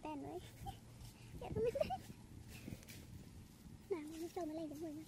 tan đấy. Dạ nó mới lên. Nào, sao mà lên được mình.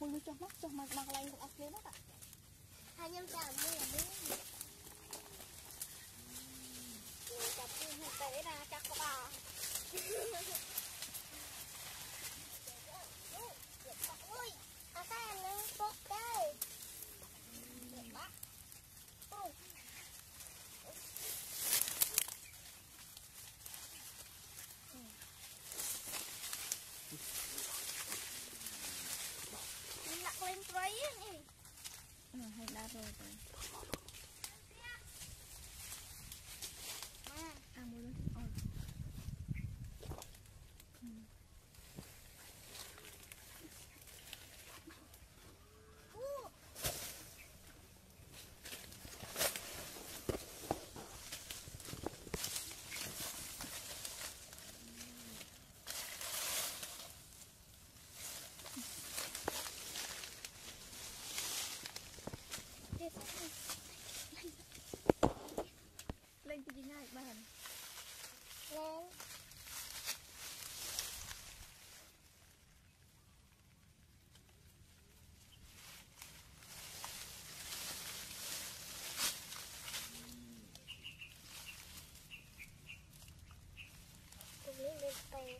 Mulu cok cok mak lain kok asli nak tak? Hanya kamu yang ini. Cak tu hentai dah cak kau. Oi, apa yang pok deh? Mak, oh. Hay đã rồi rồi. À mua luôn. Lên cái gì này bạn? Lên. Cùng lên lên tay.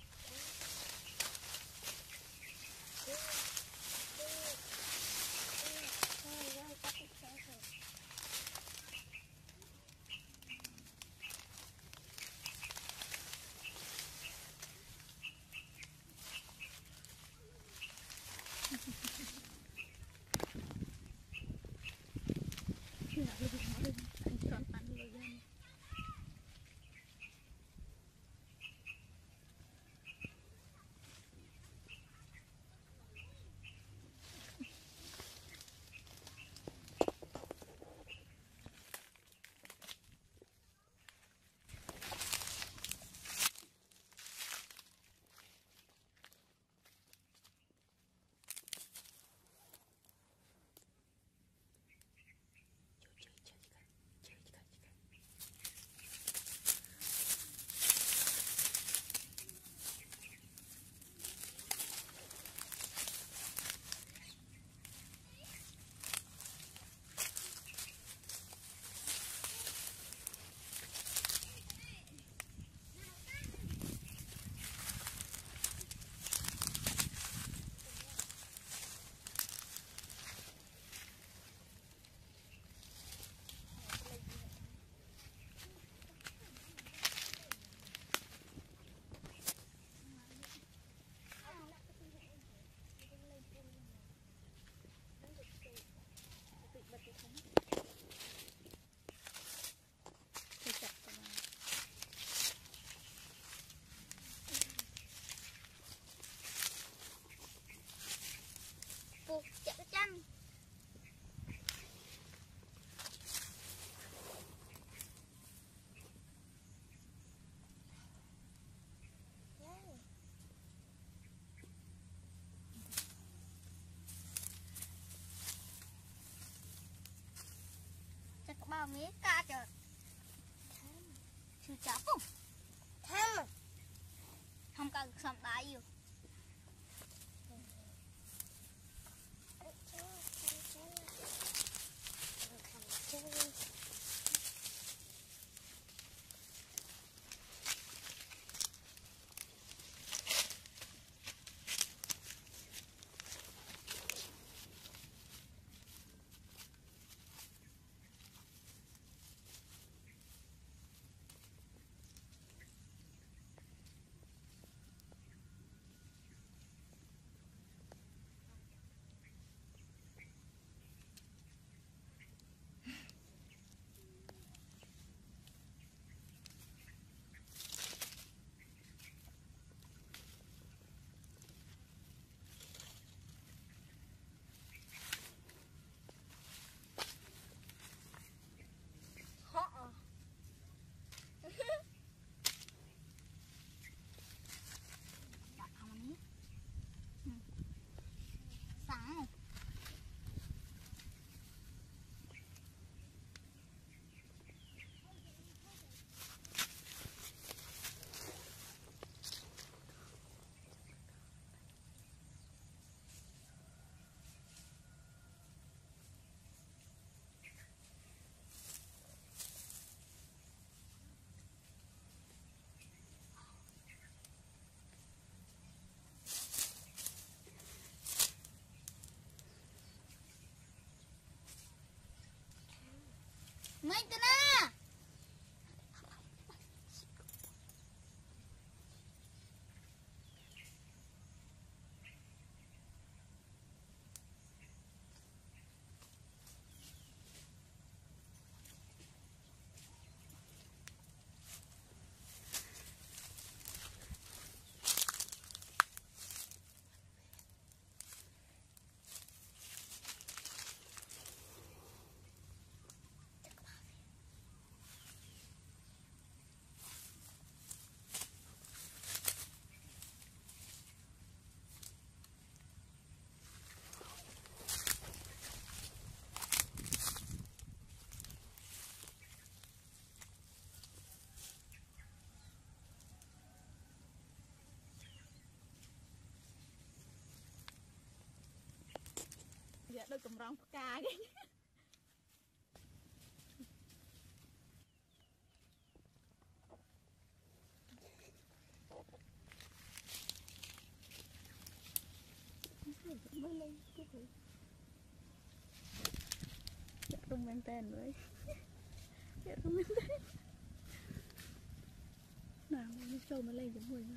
向いてなー。Dạ đôi cầm rong ca đi. Mới lên cái gì? Dạ rung mang tên với. Dạ rung mang tên. Nào nó trâu nó lên giống mình.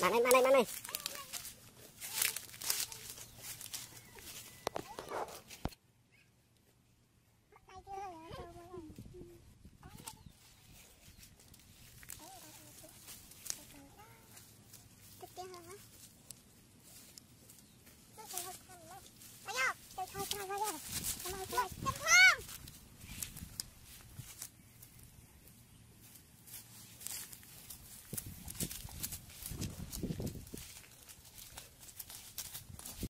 Bạn ơi, bạn ơi, bạn ơi.